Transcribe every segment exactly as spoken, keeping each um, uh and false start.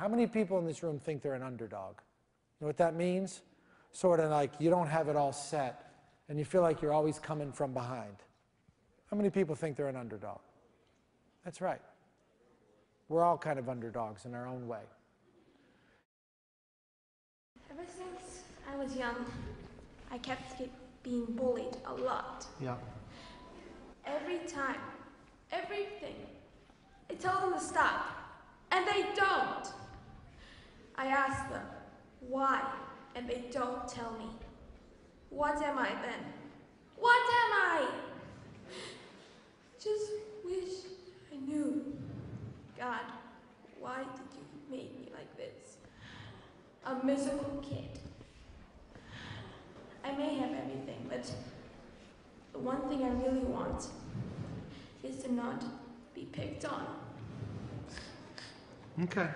How many people in this room think they're an underdog? You know what that means? Sort of like you don't have it all set, and you feel like you're always coming from behind. How many people think they're an underdog? That's right. We're all kind of underdogs in our own way. Ever since I was young, I kept being bullied a lot. Yeah. Every time, everything. I tell them to stop, and they don't. I ask them why, and they don't tell me. What am I then? What am I? Just wish I knew. God, why did you make me like this? A miserable kid. I may have everything, but the one thing I really want is to not be picked on. Okay.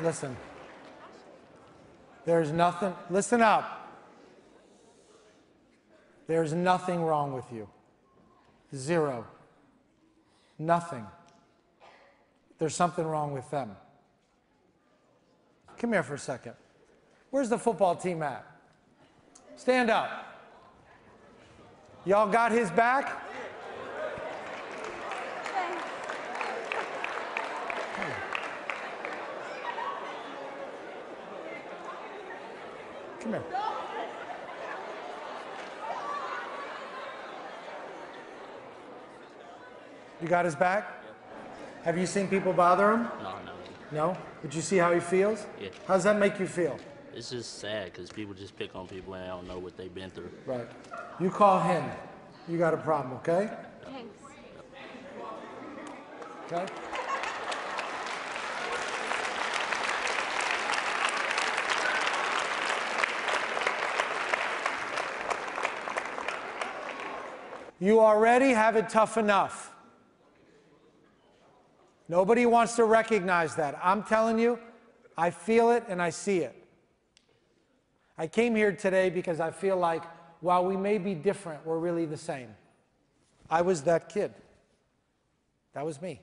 Listen, there's nothing, listen up. There's nothing wrong with you. Zero. Nothing. There's something wrong with them. Come here for a second. Where's the football team at? Stand up. Y'all got his back? Come here. You got his back? Yep. Have you seen people bother him? No, no. No? Did you see how he feels? Yeah. How does that make you feel? It's just sad because people just pick on people and they don't know what they've been through. Right. You call him. You got a problem, okay? Thanks. Okay? You already have it tough enough. Nobody wants to recognize that. I'm telling you, I feel it and I see it. I came here today because I feel like while we may be different, we're really the same. I was that kid. That was me.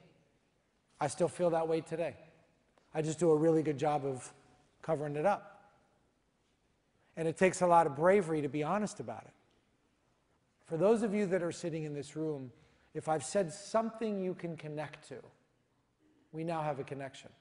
I still feel that way today. I just do a really good job of covering it up. And it takes a lot of bravery to be honest about it. For those of you that are sitting in this room, if I've said something you can connect to, we now have a connection.